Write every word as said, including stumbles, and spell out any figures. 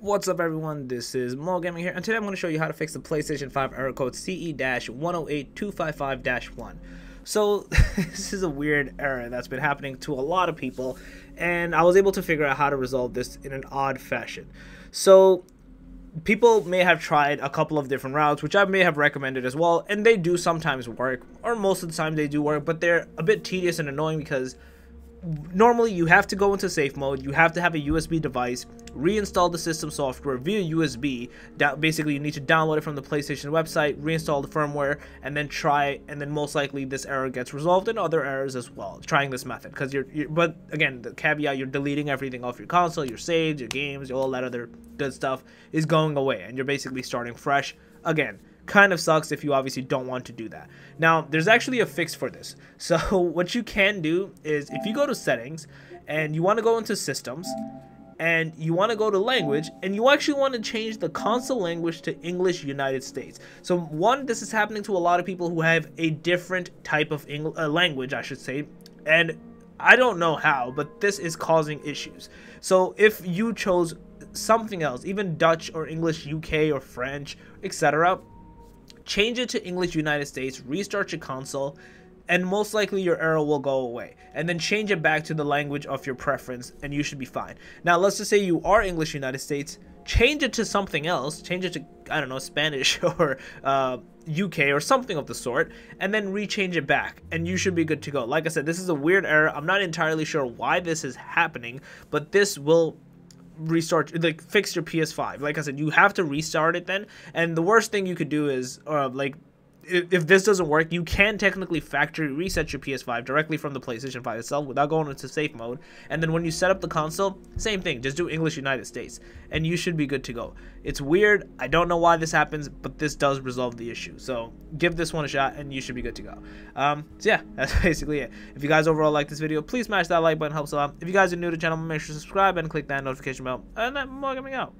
What's up, everyone? This is Mo Gaming here, and today I'm going to show you how to fix the PlayStation five error code C E one oh eight two five five dash one. So this is a weird error that's been happening to a lot of people, and I was able to figure out how to resolve this in an odd fashion. So people may have tried a couple of different routes, which I may have recommended as well, and they do sometimes work, or most of the time they do work, but they're a bit tedious and annoying because normally you have to go into safe mode, you have to have a U S B device, reinstall the system software via U S B. Basically you need to download it from the PlayStation website, reinstall the firmware, and then try, and then most likely this error gets resolved, and other errors as well trying this method, because you're, you're but again, the caveat, you're deleting everything off your console, your saves, your games, all that other good stuff is going away, and you're basically starting fresh again. Kind of sucks if you obviously don't want to do that. Now there's actually a fix for this. So what you can do is, if you go to settings and you want to go into systems and you want to go to language, and you actually want to change the console language to English United States. So one, this is happening to a lot of people who have a different type of Eng uh, language, I should say, and I don't know how, but this is causing issues. So if you chose something else, even Dutch or English U K or French, et cetera, change it to English United States, restart your console, and most likely your error will go away. And then change it back to the language of your preference, and you should be fine. Now, let's just say you are English United States, change it to something else, change it to, I don't know, Spanish or uh, U K or something of the sort, and then rechange it back, and you should be good to go. Like I said, this is a weird error. I'm not entirely sure why this is happening, but this will restart, like, fix your P S five. Like I said, you have to restart it then, and the worst thing you could do is uh, like if, if this doesn't work, you can technically factory reset your P S five directly from the PlayStation five itself without going into safe mode, and then when you set up the console, same thing, just do English United States, and you should be good to go. It's weird, I don't know why this happens, but this does resolve the issue, so give this one a shot and you should be good to go. Um so yeah, that's basically it. If you guys overall like this video, please smash that like button, helps a lot. If you guys are new to the channel, make sure to subscribe and click that notification bell, and that Mo Gaming out.